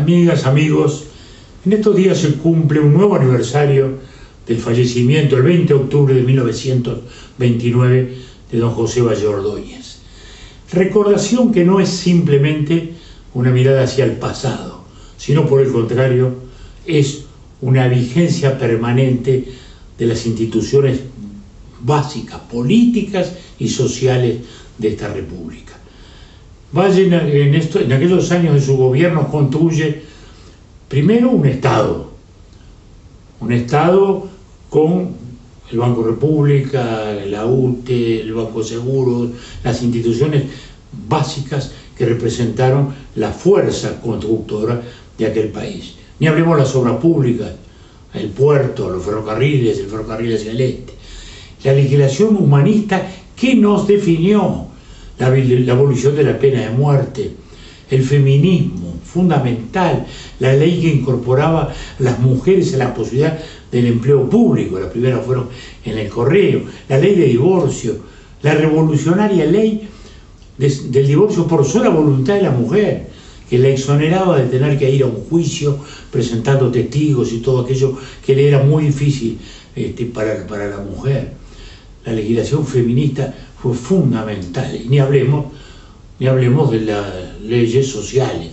Amigas, amigos, en estos días se cumple un nuevo aniversario del fallecimiento, el 20 de octubre de 1929, de don José Batlle y Ordóñez. Recordación que no es simplemente una mirada hacia el pasado, sino por el contrario, es una vigencia permanente de las instituciones básicas, políticas y sociales de esta república. Batlle en aquellos años de su gobierno construye primero un Estado con el Banco República, la UTE, el Banco Seguro, las instituciones básicas que representaron la fuerza constructora de aquel país. Ni hablemos de las obras públicas, el puerto, los ferrocarriles, el ferrocarril hacia el este. La legislación humanista que nos definió, la abolición de la pena de muerte, el feminismo fundamental, la ley que incorporaba a las mujeres a la posibilidad del empleo público, las primeras fueron en el correo, la ley de divorcio, la revolucionaria ley del divorcio por sola voluntad de la mujer, que la exoneraba de tener que ir a un juicio presentando testigos y todo aquello que le era muy difícil para la mujer. La legislación feminista fue fundamental, y ni hablemos de las leyes sociales,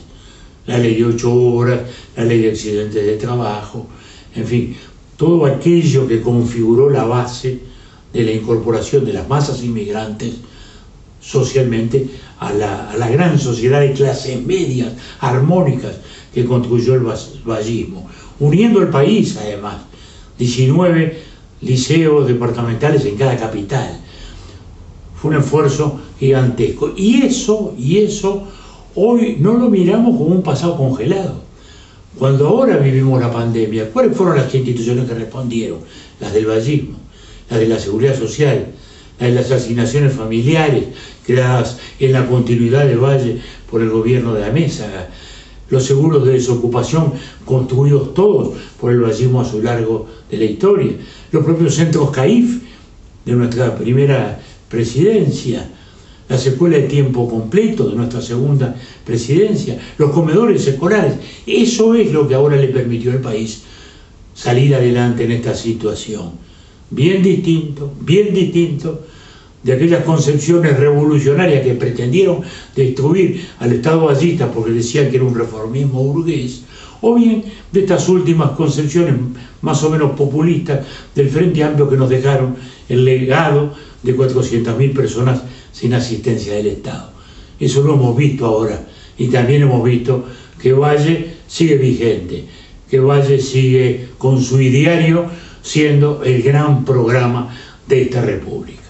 la ley de 8 horas, la ley de accidentes de trabajo, en fin, todo aquello que configuró la base de la incorporación de las masas inmigrantes socialmente a la gran sociedad de clases medias, armónicas, que construyó el vallismo, uniendo el país además, 19 liceos departamentales en cada capital. Fue un esfuerzo gigantesco. Y eso hoy no lo miramos como un pasado congelado. Cuando ahora vivimos la pandemia, ¿cuáles fueron las instituciones que respondieron? Las del vallismo, las de la seguridad social, las de las asignaciones familiares, creadas en la continuidad de Batlle por el gobierno de la Mesa, los seguros de desocupación construidos todos por el vallismo a lo largo de la historia, los propios centros CAIF de nuestra primera presidencia, las escuelas de tiempo completo de nuestra segunda presidencia, los comedores escolares. Eso es lo que ahora le permitió al país salir adelante en esta situación. Bien distinto de aquellas concepciones revolucionarias que pretendieron destruir al Estado vallista porque decían que era un reformismo burgués, o bien de estas últimas concepciones más o menos populistas del Frente Amplio que nos dejaron el legado de 400.000 personas sin asistencia del Estado. Eso lo hemos visto ahora, y también hemos visto que Batlle sigue vigente, que Batlle sigue con su ideario siendo el gran programa de esta república.